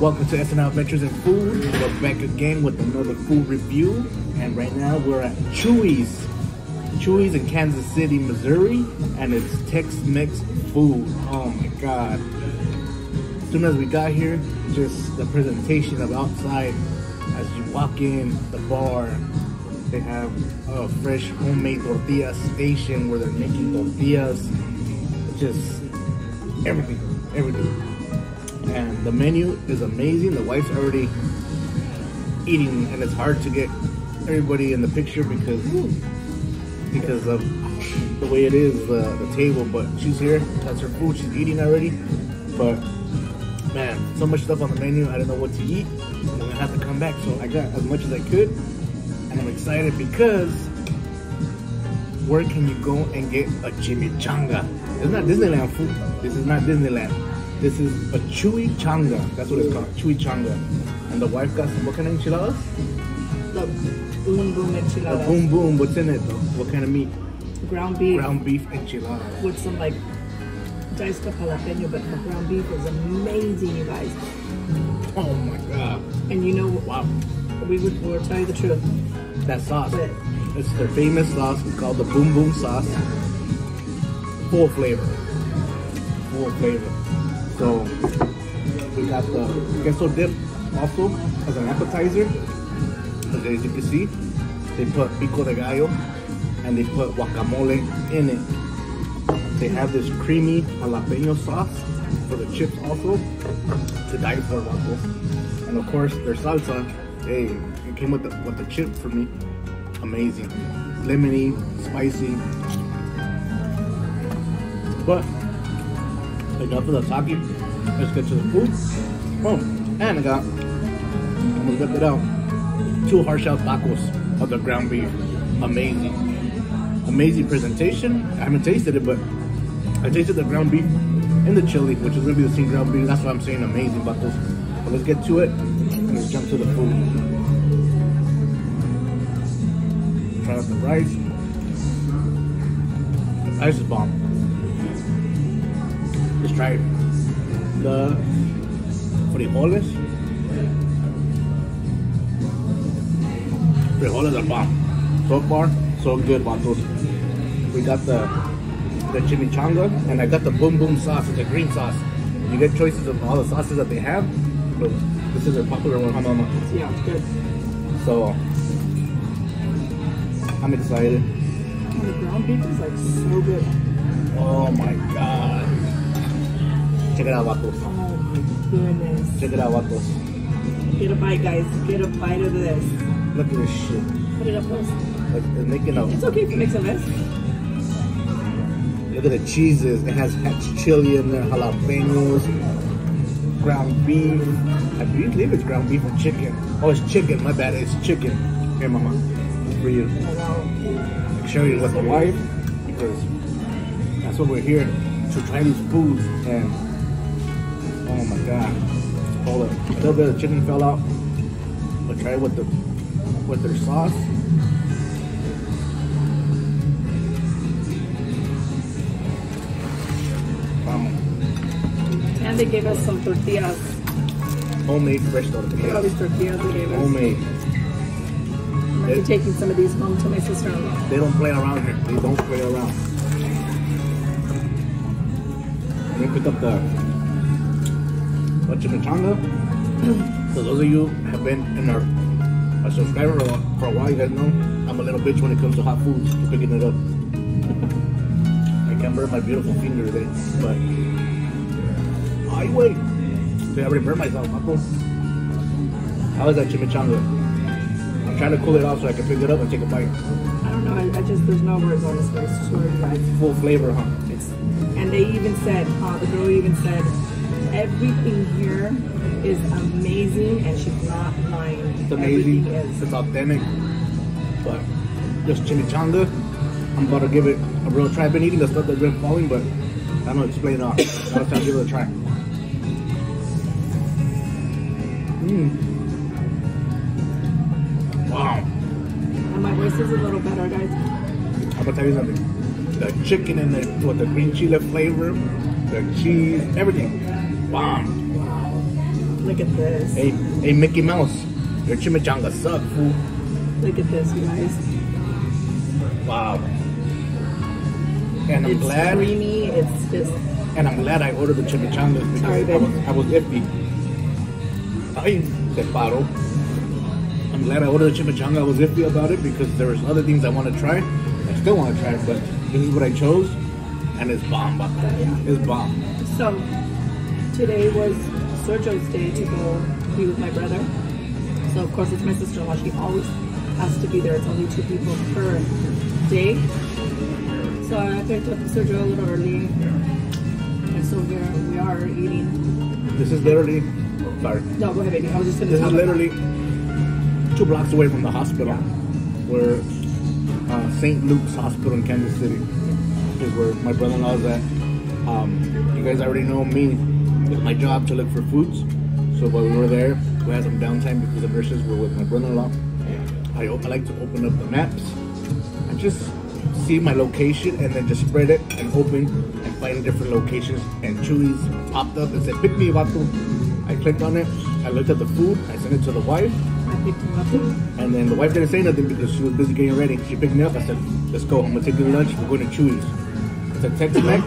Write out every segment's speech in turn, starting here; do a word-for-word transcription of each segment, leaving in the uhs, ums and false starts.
Welcome to S N L Adventures in Food. We're back again with another food review. And right now we're at Chuy's. Chuy's in Kansas City, Missouri. And it's Tex-Mex food. Oh my God. As soon as we got here, just the presentation of outside. As you walk in the bar, they have a fresh homemade tortilla station where they're making tortillas. Just everything, everything. And the menu is amazing. The wife's already eating, and it's hard to get everybody in the picture because because of the way it is, uh, the table. But she's here. That's her food. She's eating already. But man, so much stuff on the menu. I didn't know what to eat. I'm gonna have to come back. So I got as much as I could, and I'm excited because where can you go and get a chimichanga? It's not Disneyland food. This is not Disneyland. This is a chimichanga. That's what it's called, chimichanga. And the wife got some, what kind of enchiladas? The boom boom enchiladas. The boom boom, what's in it though? What kind of meat? Ground beef. Ground beef enchiladas. With some like diced up jalapeno, but the ground beef is amazing, you guys. Oh my God. And you know, wow. We would, we'll tell you the truth. That sauce. But, it's their famous sauce. It's called the boom boom sauce. Yeah. Full flavor. Full flavor. So we got the queso dip also as an appetizer. As you can see, they put pico de gallo and they put guacamole in it. They have this creamy jalapeno sauce for the chips also, to die for waffle. And of course their salsa, hey, it came with the, with the chip for me. Amazing. Lemony, spicy. But enough of the sake. Let's get to the food. Oh, and I got, I'm gonna whip it out, two hard shell tacos of the ground beef. Amazing. Amazing presentation. I haven't tasted it, but I tasted the ground beef in the chili, which is gonna be the same ground beef. That's why I'm saying amazing about this. But let's get to it and let's jump to the food. Try out the rice. The rice is bomb. Let's try the frijoles. Frijoles are bomb. So far, so good, vatos. We got the, the chimichanga, and I got the boom boom sauce. It's a green sauce. You get choices of all the sauces that they have, but this is a popular one, huh, Mama? Yeah, it's good. So, I'm excited. Oh, the ground beef is like so good. Oh my God. Check it out, vatos. Oh my goodness. Check it out, vatos. Get a bite, guys. Get a bite of this. Look at this shit. Put it up close. Like, it's making a... It's okay if you mix a mess. Look at the cheeses. It has hatch chili in there, jalapenos, ground beef. I believe it's ground beef and chicken. Oh, it's chicken. My bad. It's chicken. Here, Mama. It's for you. Like, share it with the wife, because that's what we're here to try, these foods. And oh my God. Hold up. A little bit of chicken fell out. But try it with the with their sauce. Wow. And they gave us some tortillas. Homemade fresh tortillas. All these tortillas they gave us. Homemade. I'm it, taking some of these home to my sister-in-law. They don't play around here. They don't play around. Let me pick up the chimichanga. So those of you who have been in our, our subscriber for a while, you guys know I'm a little bitch when it comes to hot foods, to picking it up. I can't burn my beautiful finger today, but I wait. See, I already burned myself. How is that chimichanga? I'm trying to cool it off so I can pick it up and take a bite. I don't know. I, I just there's no words on this place. It's full flavor, huh? It's, and they even said, uh, the girl even said, everything here is amazing, and she's not lying. It's amazing. Is. It's authentic. But this chimichanga, I'm about to give it a real try. I've been eating the stuff that's been falling, but I don't know, explain it all. I was trying to give it a try. Mm. Wow. And my voice is a little better, guys. I'm going to tell you something. The chicken in there with the green chile flavor, the cheese, everything. Bomb. Look at this. Hey, hey, Mickey Mouse, your chimichanga suck, fool. Look at this, guys. Wow. And I'm it's glad. It's creamy. It's just. And I'm glad I ordered the chimichangas because Sorry, I, was, I was iffy. Ay, se paro. I'm glad I ordered the chimichanga. I was iffy about it because there was other things I want to try. I still want to try it, but this is what I chose, and it's bomb. Yeah. It's bomb. So today was Sergio's day to go be with my brother. So of course it's my sister-in-law. She always has to be there. It's only two people per day. So I picked up Sergio a little early, and so we are, we are eating. This is literally, sorry. No, go ahead, baby. I was just going to This is literally that. two blocks away from the hospital, yeah. where uh, Saint Luke's Hospital in Kansas City is where my brother-in-law is at. Um, you guys already know me. It's my job to look for foods. So while we were there, we had some downtime because the nurses were with my brother-in-law. I, I like to open up the maps and just see my location and then just spread it and open and find different locations, and Chuy's popped up and said, pick me up. I clicked on it, I looked at the food, I sent it to the wife, and then the wife didn't say nothing because she was busy getting ready. She picked me up, I said, let's go, I'm going to take you to lunch, we're going to Chuy's. It's a Tex-Mex,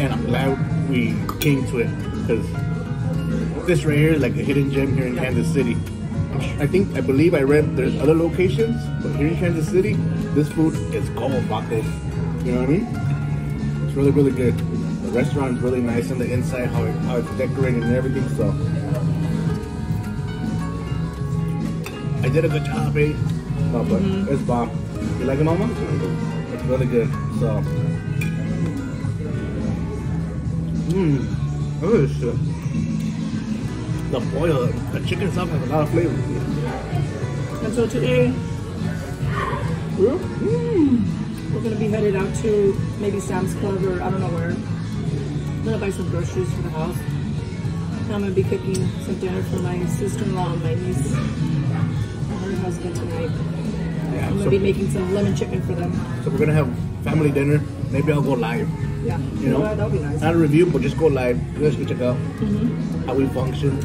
and I'm glad we came to it because this right here is like a hidden gem here in Kansas City. I think, I believe I read there's other locations, but here in Kansas City, this food is como tacos. You know what I mean? It's really, really good. The restaurant is really nice on the inside, how, it, how it's decorated and everything, so. I did a good job, eh? No, but mm-hmm. It's bomb. You like it, Mama? It's really good, so. Mmm, look at this shit. The boil, the chicken stuff has a lot of flavor. And so today, we're, mm, we're going to be headed out to maybe Sam's Club or I don't know where. I'm going to buy some groceries for the house. And I'm going to be cooking some dinner for my sister-in-law and my niece and her husband tonight. Yeah, I'm going to so be making some lemon chicken for them. So we're going to have family dinner. Maybe I'll go live. Yeah, you know, that would be nice. Not a review, but just go live. You guys can check out mm-hmm. how we function.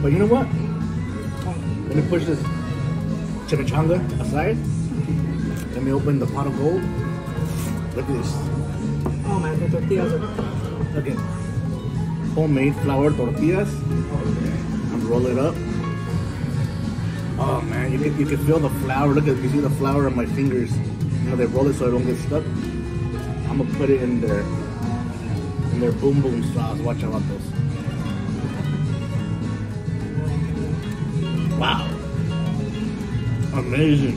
But you know what? Let me push this chimichanga aside. Let me open the pot of gold. Look at this. Oh man, the tortillas are... Look at homemade flour tortillas. And roll it up. Oh man, you can, you can feel the flour. Look at it. You see the flour on my fingers. You know, they roll it so I don't get stuck. I'm going to put it in there. And their boom boom sauce. Watch out about this. Wow. Amazing.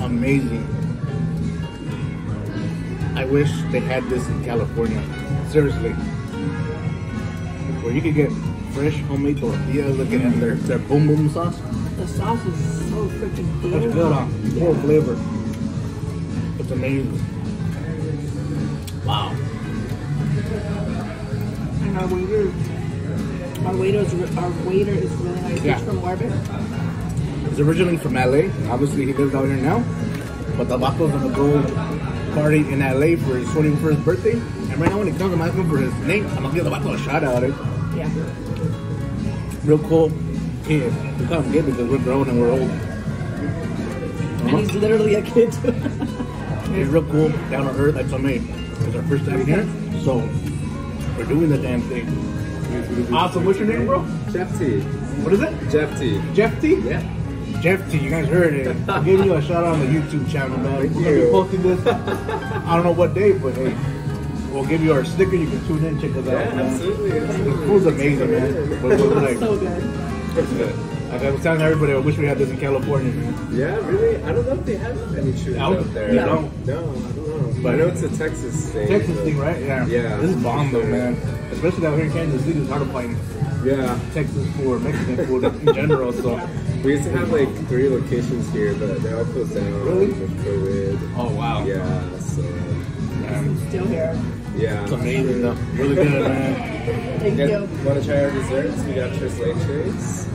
Amazing. I wish they had this in California. Seriously. Where you could get fresh homemade tortillas. Look at their, their boom boom sauce. The sauce is so freaking good. It's good, huh? More flavor. It's amazing. Wow. Our waiter, our waiter is, our waiter is really nice. Yeah. He's from Warbin. He's originally from L A. Obviously, he lives out here now. But the Baco's gonna go party in L A for his twenty-first birthday. And right now, when he comes, I'm asking for his name. I'm gonna give the Baco a shout out. Eh? Yeah. Real cool. Yeah. We can't get it because we're grown and we're old. Uh-huh. And he's literally a kid. He's real cool, down to earth. That's on me. It's our first time here, so. We're doing the damn thing. Awesome. What's your name, bro? Jeff T. What is it? Jeff T. Jeff T? Yeah. Jeff T. You guys heard it. I'll give you a shout out on the YouTube channel, man. We're be posting this. I don't know what day, but hey, we'll give you our sticker. You can tune in, check us out. Yeah, man. Absolutely. absolutely. The food's amazing, man. But it was like, so good. It's good. Like I was telling everybody, I wish we had this in California, man. Yeah, really? I don't know if they have any shoes out, out there. Yeah. No. No, I don't know. But I know it's a Texas thing. Texas so. thing, right? Yeah. Yeah. This is bomb though, man. Especially out here in Kansas City, it's hard to find yeah. Texas food, Mexican food in general. So we used to have like three locations here, but they all closed down. Really? With COVID. Oh wow. Yeah. So. Um, still here. Yeah. It's amazing though. Really good, man. Thank you. you. Want to try our desserts? We got trislachers.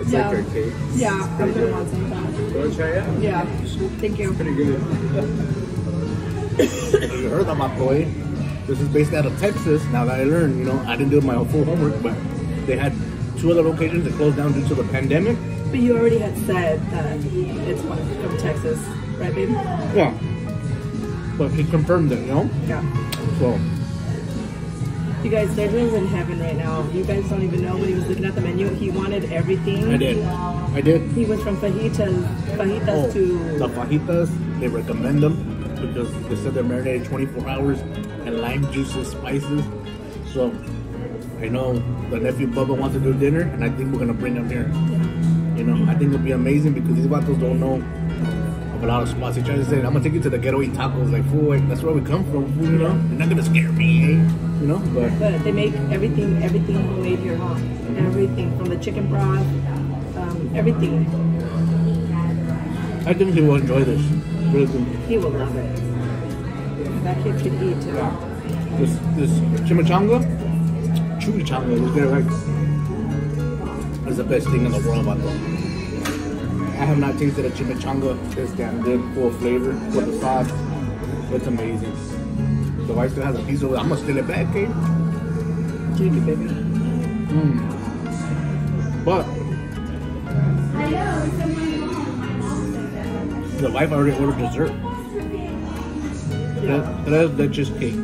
It's yeah. like our cakes. Yeah. I'm gonna want some of that. You want to try it? Yeah. Thank you. It's pretty good. You heard that, my boy. This is based out of Texas. Now that I learned, you know, I didn't do my full homework, but they had two other locations that closed down due to the pandemic. But you already had said that it's one from Texas, right, babe? Yeah. But he confirmed it, you know? Yeah. So. You guys, Sergio's in heaven right now. You guys don't even know when he was looking at the menu. He wanted everything. I did. I did. He went from fajitas, fajitas oh, to... The fajitas, they recommend them because they said they're marinated twenty-four hours and lime juices, spices. So, I know the nephew Bubba wants to do dinner and I think we're going to bring him here. Yeah. You know, I think it'll be amazing because these vatos don't know a lot of spots. He tries to say, I'm gonna take you to the ghetto eat tacos. Like, fool, like, that's where we come from, fool, you know? You're not gonna scare me, you know? But, but they make everything, everything homemade here, huh? Everything, from the chicken broth, um, everything. I think he will enjoy this. Really. He will love it. That kid should eat, too. This, this chimichanga, chimichanga, they're like, it's the best thing in the world about them. I have not tasted a chimichanga this damn good, full of flavor, full of sauce. It's amazing. The wife still has a piece of it. I'm gonna steal it back, Kate. Take it, baby. Mm. But the wife already ordered dessert. Yeah. That, that's just cake.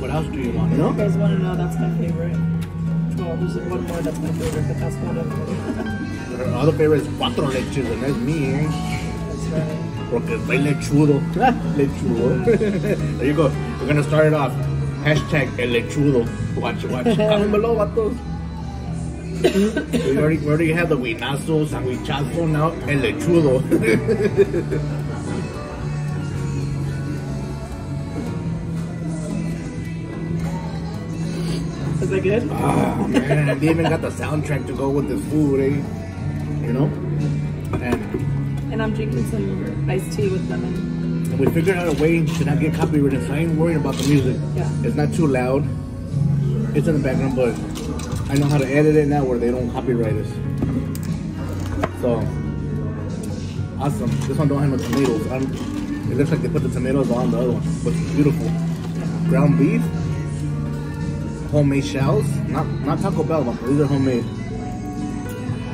What else do you want? You know? You guys want to know? That's my favorite. Well, there's one more that's my favorite, but that's one of them. Her other favorite is cuatro leches, and that's me, eh? That's right. Porque soy lechudo. Lechudo. There you go. We're gonna start it off. Hashtag el lechudo. Watch, watch. Comment below, vatos. We already, we already have the huinazo, sandwichazo, now el lechudo. Is that good? Oh man, they even got the soundtrack to go with this food, eh? You know, and, and I'm drinking some iced tea with lemon. And we figured out a way to not get copyrighted, so I ain't worried about the music. Yeah. It's not too loud. It's in the background, but I know how to edit it now where they don't copyright us. So, awesome. This one don't have no tomatoes. I'm, it looks like they put the tomatoes on the other one, but it's beautiful. Ground beef, homemade shells. Not not Taco Bell, but these are homemade.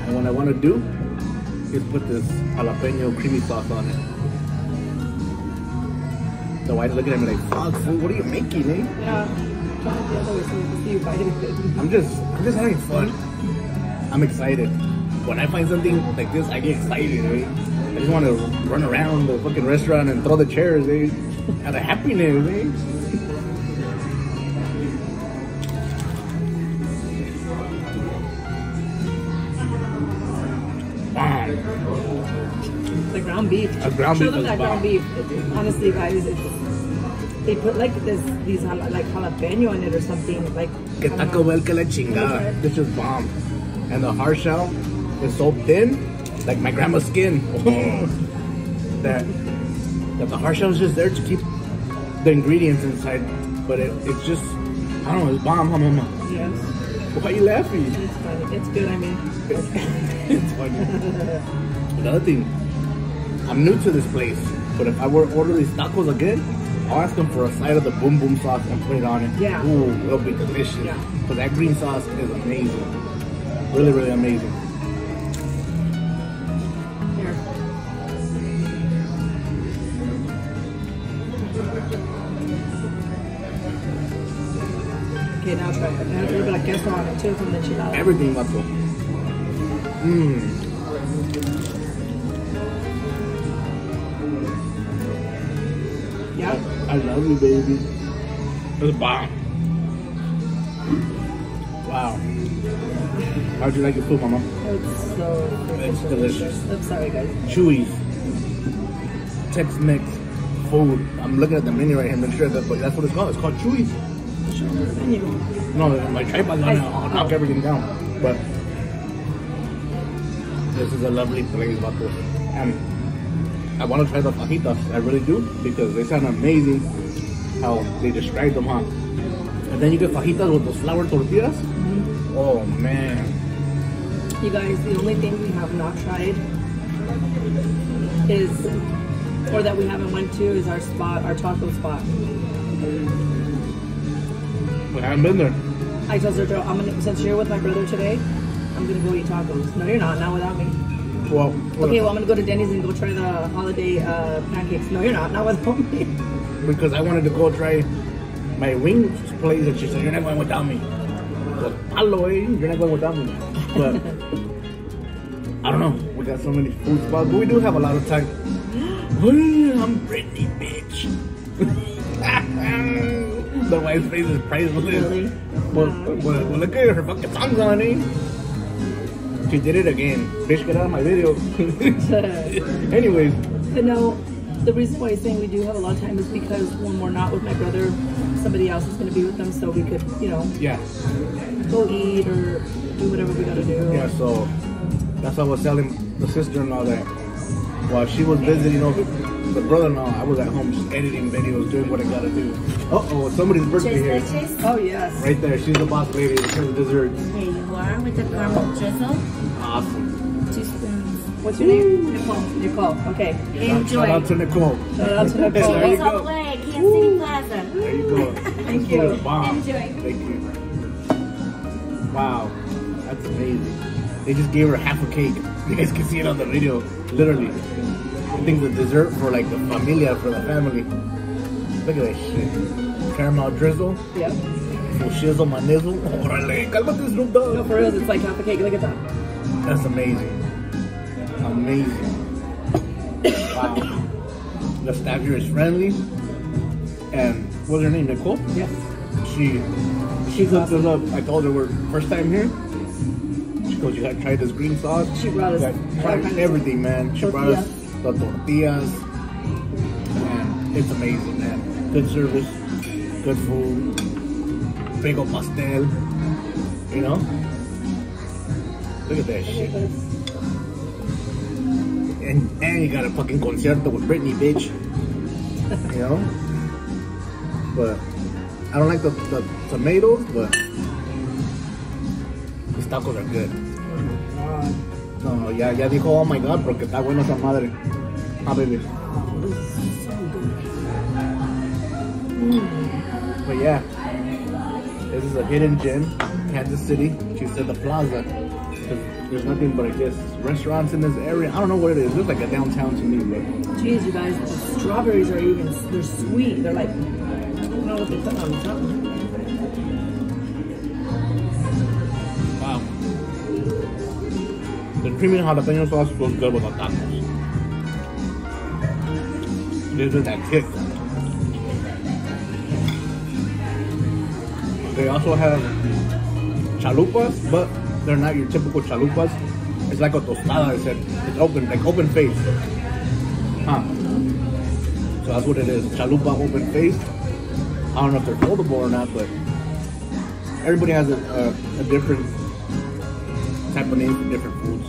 And what I want to do is put this jalapeno creamy sauce on it. The wife's looking at me like, fuck, fool, what are you making, eh? Yeah. I'm just, I'm just having fun. I'm excited. When I find something like this, I get excited, eh? I just want to run around the fucking restaurant and throw the chairs, eh? Out of happiness, eh? The ground beef. A ground Show beef them that ground beef. Honestly, guys, it's, they put like this, these like jalapeno in it or something. Like que Taco Bell que la chingada. This is bomb. And the hard shell is so thin, like my grandma's skin. that that the hard shell is just there to keep the ingredients inside, but it, it's just I don't know. It's bomb, huh, mama? Yes. Why are you laughing? It's funny. It's good. I mean, it's, it's funny. Another thing, I'm new to this place, but if I were to order these tacos again, I'll ask them for a side of the boom boom sauce and put it on it. Yeah. Ooh, it'll be delicious. Yeah. But that green sauce is amazing. Really, really amazing. Here. Okay, now try it. Now a little bit of queso on it too from the enchilada. Everything, vato. Mmm. Yeah. I love you, baby. It's bomb. Wow. How'd you like your food, Mama? It's so delicious. It's delicious. I'm sorry, guys. Chuy's. Tex-Mex food. I'm looking at the menu right here, make sure that, but that's what it's called. It's called Chuy's. Show me the menu. No, my tripod's on it. I'll knock everything down. But this is a lovely place, Bato. And I want to try the fajitas, I really do, because they sound amazing how they describe them, huh? And then you get fajitas with those flour tortillas. Mm-hmm. Oh man. You guys, the only thing we have not tried is, or that we haven't went to, is our spot, our taco spot. I haven't been there. I told Sergio, I'm gonna, since you're with my brother today, I'm gonna go eat tacos. No, you're not. Not without me. Well, okay, well, I'm gonna go to Denny's and go try the holiday uh, pancakes. No, you're not. Not without me. Because I wanted to go try my wings place, and she said, "You're not going without me." Hello, you're not going without me. But I don't know. We got so many food spots, but we do have a lot of time. I'm Britney, bitch. The wife's face is priceless. Really? Well, well, well, look at her fucking songs on it. She did it again. Bitch, get out of my video. Anyways. But no, the reason why I'm saying we do have a lot of time is because when we're not with my brother, somebody else is going to be with them, so we could, you know, yeah, go eat or do whatever we got to do. Yeah, so that's what I was telling the sister-in-law that while she was visiting over the brother-in-law, I was at home just editing videos, doing what I got to do. Uh-oh, somebody's birthday here. Cheese? Oh, yes. Right there. She's the boss lady. Here's the dessert. There you are with the caramel drizzle. Awesome. Two spoons. What's your name? Nicole. Nicole. Okay. Enjoy. Shout out to Nicole. Shout out to Nicole. There you go. Kansas City Plaza. There you go. Thank you. Enjoy. Thank you. Wow. That's amazing. They just gave her half a cake. You guys can see it on the video. Literally. I think the dessert for like the familia, for the family. Look at that shit. Caramel drizzle. Yep. Full shizzle, my nizzle. Orale. Calmate, Snoop Dogg. No, for real, it's like half a cake. Look at that. That's amazing. Amazing. Wow. The staff here is friendly. And what's her name? Nicole? Yes. She she hooked us up. I told her we're first time here. She goes, you gotta try this green sauce. She brought us tried everything, man. She tortillas. brought us the tortillas. Man, it's amazing, man. Good service, good food, big old pastel. You know? Look at that shit. And, and you got a fucking concierto with Britney, bitch. You know? But I don't like the, the tomatoes, but these tacos are good. No, no, ya, ya dijo, oh my god, porque está bueno esa madre. Ah, baby. This is so good. Mm. But yeah, this is a hidden gem, Kansas City. She said the plaza. There's nothing but, I guess, restaurants in this area. I don't know what it is. It looks like a downtown to me, but... Jeez, you guys, the strawberries are even... They're sweet. They're like... I don't know what they put on the top. Wow. The creamy jalapeno sauce goes good with the tacos. Gives it that kick. They also have chalupas, but... they're not your typical chalupas. It's like a tostada, except it's open, like open face. Huh. So that's what it is, chalupa open face. I don't know if they're foldable or not, but everybody has a, a, a different type of name for different foods.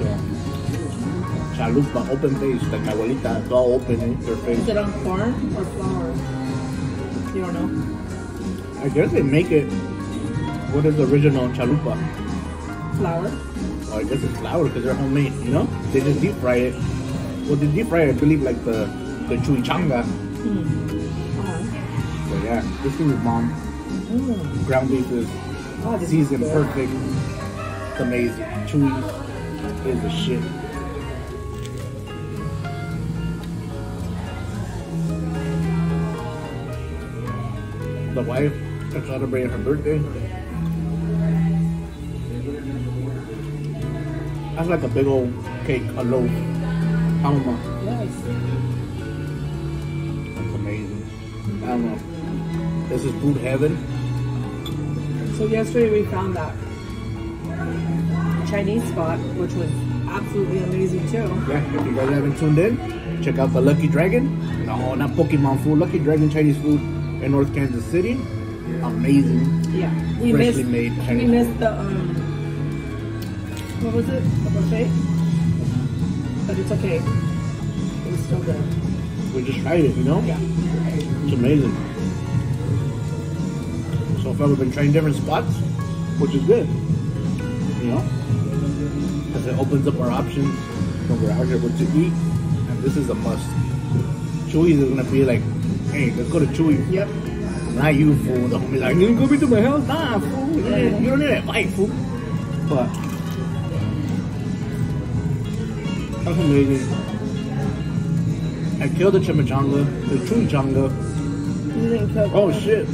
Yeah. Chalupa, open face, like my abuelita, it's all open in their face. Is it on corn or flour? You don't know? I guess they make it. What is the original chalupa? Flour. Oh, I guess it's flour because they're homemade, you know? They just deep fry it. Well, they deep fry it, I believe, like the, the chuichanga. Mm. Oh. So yeah, this thing is bomb. Mm. Ground beef is oh, seasoned is perfect. It's amazing. Chuy's is the shit. The wife is celebrating her birthday. That's like a big old cake, a loaf. Alma. Yes. That's amazing. I don't know. This is food heaven. So yesterday we found that Chinese spot, which was absolutely amazing too. Yeah, if you guys haven't tuned in, check out the Lucky Dragon. No, not Pokemon food. Lucky Dragon Chinese food in North Kansas City. Amazing. Yeah. We Freshly missed, made Chinese we missed food. the... Um, What was it? A buffet? But it's okay. It was still good. We just tried it, you know? Yeah. It's amazing. So far we've been trying different spots, which is good. You know? Because it opens up our options when we're out here what to eat. And this is a must. Chuy's is gonna be like, hey, let's go to Chuy's. Yep. Not you, fool. The homie's like, you didn't go back to my house? Nah, fool. Yeah. You don't need that fight, fool. But that's amazing. I killed the chimichanga, the chimichanga. You didn't cook. Oh shit.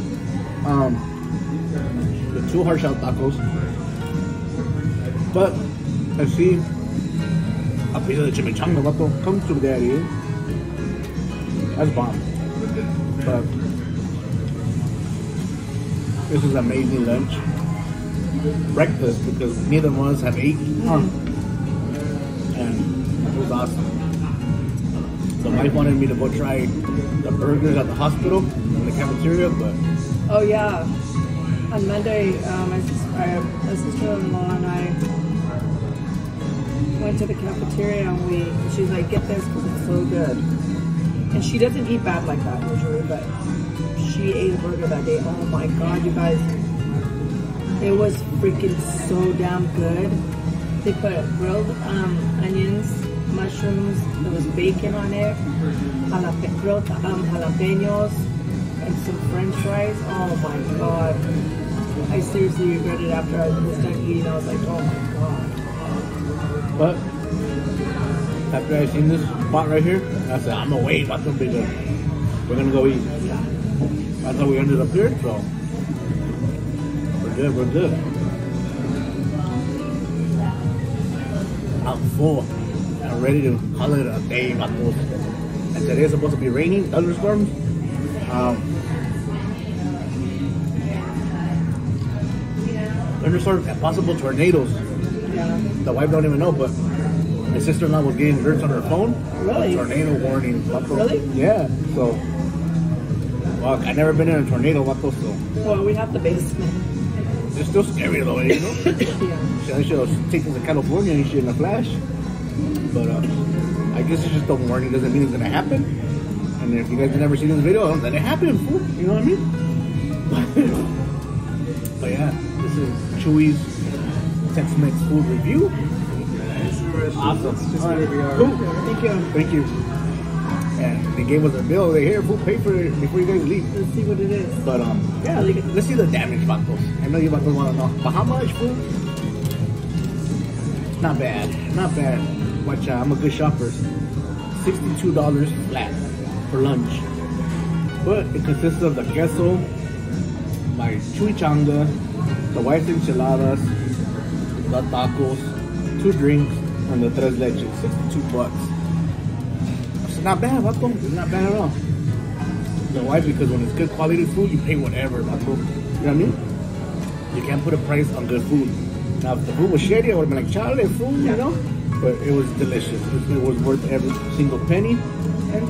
Um, the two hard shell tacos. But I see a piece of the chimichanga, vato. Come to daddy. That's bomb. But this is amazing lunch. Breakfast, because neither one of us have eaten. Mm. And it was awesome. The wife wanted me to go try the burgers at the hospital, in the cafeteria, but... Oh yeah. On Monday, um, my, my sister-in-law and I went to the cafeteria and we, she's like, get this because it's so good. And she doesn't eat bad like that usually, but she ate a burger that day. Oh my God, you guys. It was freaking so damn good. They put grilled um, onions, mushrooms, there was bacon on it, jalap grilled um, jalapenos, and some french fries. Oh my God. I seriously regretted after I was done eating. I was like, oh my God. But after I seen this spot right here, I said, I'm gonna wait, that's gonna be good. We're gonna go eat. Yeah. That's how we ended up here, so. We're good, we're good. I'm full. I'm ready to call it a day, vatos. And today's supposed to be raining, thunderstorms. Um, thunderstorms and possible tornadoes. Yeah. The wife don't even know, but my sister-in-law was getting alerts on her phone. Really? Tornado warning, vatos. Really? Yeah, so. Fuck, I've never been in a tornado, vatos, so. Well, we have the basement. It's still scary though, you know? Yeah. I should have taken to California and shit in a flash. But uh, I guess it's just a warning. It doesn't mean it's gonna happen. And if you guys have never seen this video, don't let it happen, fool. You know what I mean? But yeah, this is Chuy's Tex-Mex food review. Awesome. Just right. We are. Cool. Thank you. Thank you. And they gave us a bill. They here, we'll pay for it before you guys leave. Let's see what it is. But um, yeah, let's see the damage, vatos. I know you vatos want to know. But how much, fool? Not bad, not bad. Watch out, I'm a good shopper. Sixty-two dollars flat for lunch. But it consists of the queso, my chimichanga, the wife's enchiladas, the tacos, two drinks, and the tres leches. Sixty-two bucks. Not bad, vato. It's not bad at all. You know why? Because when it's good quality food, you pay whatever, vato. You know what I mean? You can't put a price on good food. Now, if the food was shitty, I would have been like, charlie, food, you know? But it was delicious. It was worth every single penny. And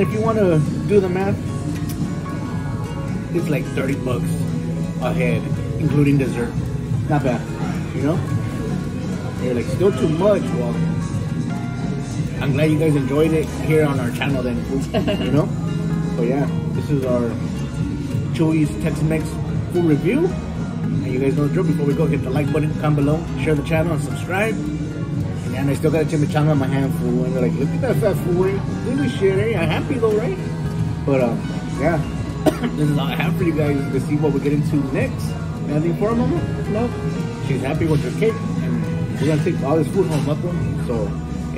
if you want to do the math, it's like thirty bucks a head, including dessert. Not bad, you know? And you're like, still too much, well. I'm glad you guys enjoyed it here on our channel then, you know? But yeah, this is our Chuy's Tex-Mex food review. And you guys know the drill. Before we go, hit the like button, comment below, share the channel, and subscribe. And, and I still got a chimichanga in my hand, fool. And they're like, look at that fat fool, eh? Look at this shit, eh? I'm happy though, right? But, um, yeah. This is all I have for you guys to see what we get into next. Anything for a moment? No. She's happy with her cake. And we're gonna take all this food home, up them. So...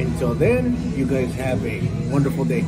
until then, you guys have a wonderful day.